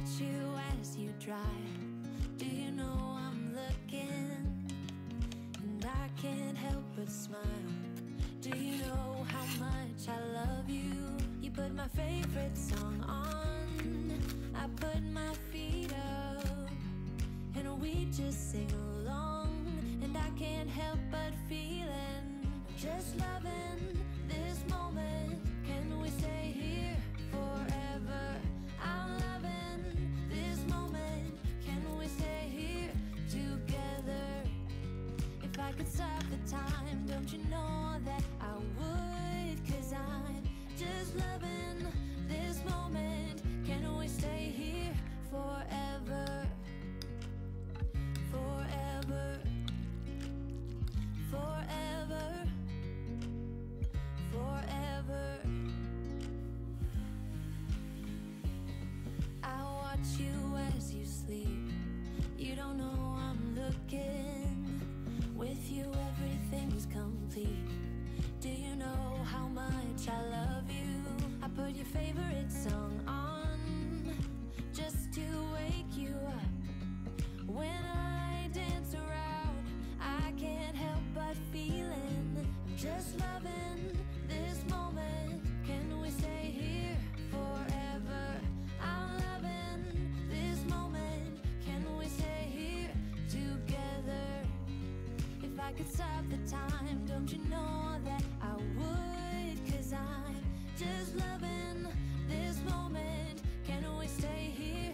watch you as you drive. Do you know I'm looking? And I can't help but smile. Do you know how much I love you? You put my favorite song on, I put my feet up, and we just sing along. And I can't help but feeling, just loving this moment. Can we stay here forever? I'm loving this moment. Can we stay here together? If I could stop the time, don't you know that I would? 'Cause I'm just loving this moment. Can we stay here forever? Forever, forever, forever. I watch you as you sleep. You don't know I'm looking. With you everything's complete. Do you know how much I love you? I put your favorite song on just to wake you up. When I dance around, I can't help but feeling, I'm just loving this moment. Can we stay here forever? I'm loving this moment. Can we stay here together? If I could stop the time, don't you know that I would? 'Cause I'm just loving this moment. Can we stay here?